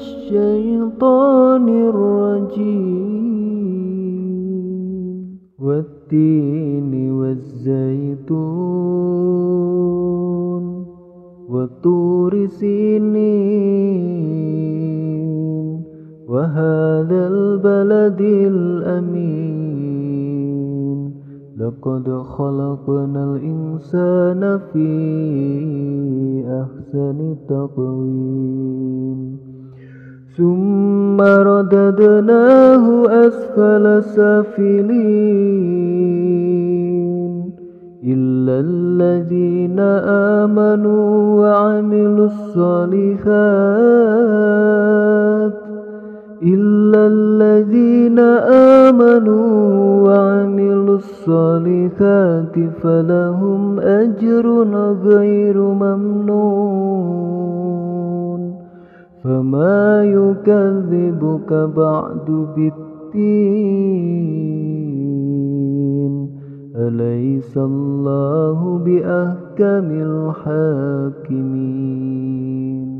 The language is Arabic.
الشيطان الرجيم والتين والزيتون وطور سينين وهذا البلد الأمين لقد خلقنا الإنسان في أحسن تقويم ثم رددناه أسفل سافلين إلا الذين آمنوا وعملوا الصالحات فلهم أجر غير ممنون فما يكذبك بعد بالدين أليس الله بأحكم الحاكمين.